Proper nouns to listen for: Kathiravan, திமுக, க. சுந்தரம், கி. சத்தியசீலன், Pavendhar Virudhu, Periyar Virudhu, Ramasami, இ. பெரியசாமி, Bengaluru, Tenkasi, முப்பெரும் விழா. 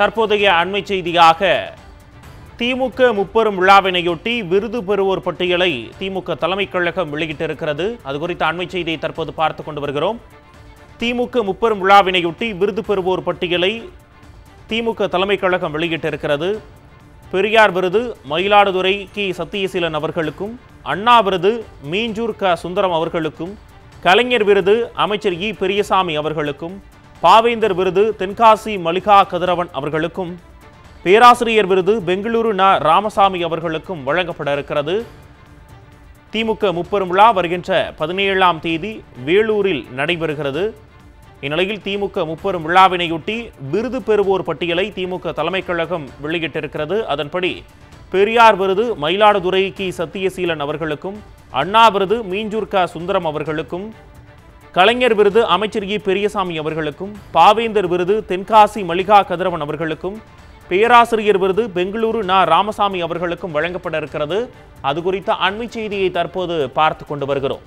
தற்போதைய அண்மை செய்தியாக திமுக முப்பெரும் விழாவினையொட்டி விருது பெறுவோர் பட்டியலை திமுக தலைமைக் கழகம் வெளியிட்டிருக்கிறது. அது குறித்த அண்மை செய்தியை தற்போது பார்த்து கொண்டு வருகிறோம். திமுக முப்பெரும் விழாவினையொட்டி விருது பெறுவோர் பட்டியலை திமுக தலைமைக் கழகம் வெளியிட்டிருக்கிறது. பெரியார் விருது மயிலாடுதுறை கி. சத்தியசீலன் அவர்களுக்கும், அண்ணா விருது மீஞ்சூர் க. சுந்தரம் அவர்களுக்கும், கலைஞர் விருது அமைச்சர் இ. பெரியசாமி அவர்களுக்கும், பாவேந்தர் விருது தென்காசி மலிகா கதிரவன் அவர்களுக்கும், பேராசிரியர் விருது பெங்களூரு ந. ராமசாமி அவர்களுக்கும் வழங்கப்பட இருக்கிறது. திமுக முப்பெரும் விழா வருகின்ற 17ஆம் தேதி வேலூரில் நடைபெறுகிறது. இந்நிலையில் திமுக முப்பெரும் விழாவினையொட்டி விருது பெறுவோர் பட்டியலை திமுக தலைமைக் கழகம் வெளியிட்டிருக்கிறது. அதன்படி பெரியார் விருது மயிலாடுதுறை கி. சத்தியசீலன் அவர்களுக்கும், அண்ணா விருது மீஞ்சூர் க. சுந்தரம் அவர்களுக்கும், கலைஞர் விருது அமைச்சர் இ. பெரியசாமி அவர்களுக்கும், பாவேந்தர் விருது தென்காசி மல்லிகா கதிரவன் அவர்களுக்கும், பேராசிரியர் விருது பெங்களூரு ந. ராமசாமி அவர்களுக்கும் வழங்கப்பட இருக்கிறது. அது குறித்த அண்மை செய்தியை தற்போது பார்த்து கொண்டு வருகிறோம்.